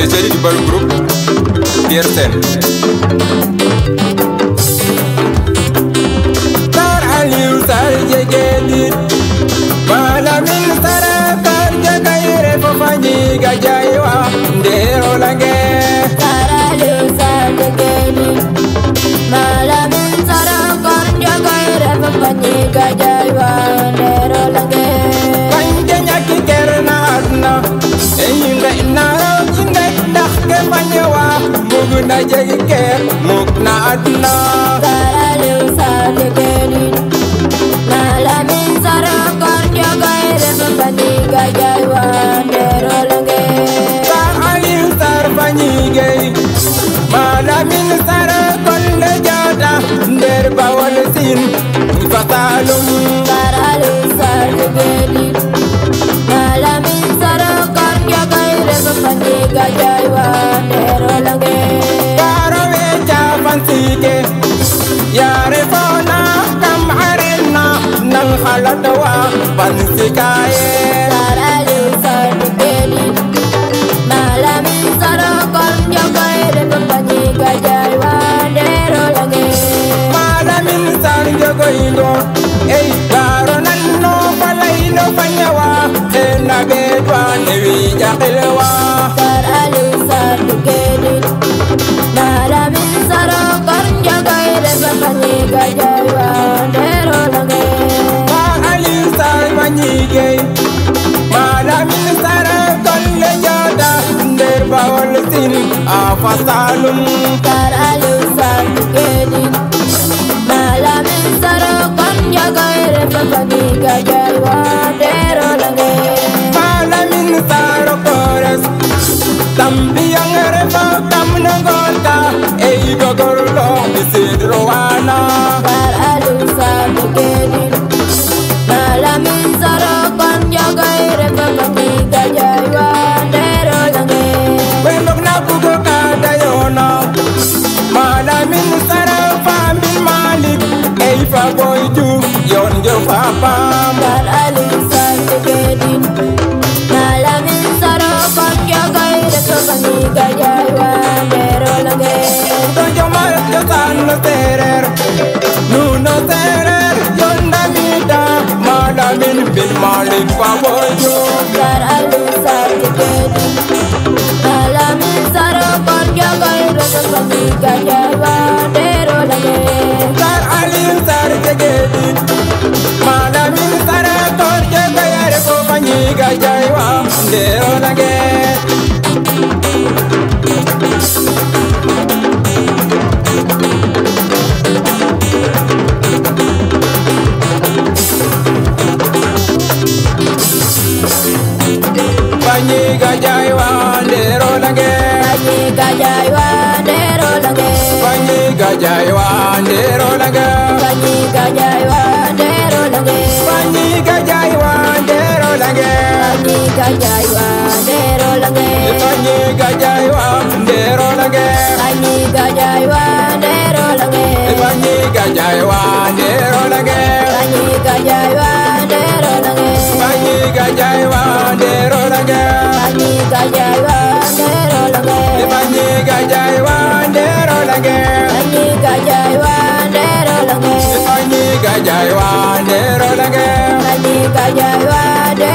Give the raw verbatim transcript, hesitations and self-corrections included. les jeunes du Baru Group, Pierre Sen. Fasalum taralu sakedi malamin sarokan jagaire papadi gajarwa dero lange malamin sarokores tambiyang reba tamna gorta ei gogorlo bisidrowana taralu sakedi malamin sarokan jagaire papadi gajarwa dero lange wenok na bugo Papa, but I lose the beginning. Malam in sorrow, but you're going to come and get your own again. Don't you mind your son, no terror? No, no terror, you're not me, Madam in Big Malik, Papa, you that I lose the beginning. Malam in sorrow, but you're going to come and get your own again. That I lose the beginning. Malamin sarakor jagayar ko paniga jaywa dero lage paniga jaywa dero lage paniga jaywa dero lage paniga jaywa dero lage paniga jaywa Pani gajaywa dero lage Pani gajaywa dero lage Pani gajaywa dero lage Pani gajaywa dero lage Pani gajaywa dero lage Pani gajaywa dero lage Pani gajaywa dero lage Pani gajaywa dero lage Pani gajaywa dero lage Pani gajaywa dero lage Pani gajaywa dero lage Pani gajaywa dero lage Pani gajaywa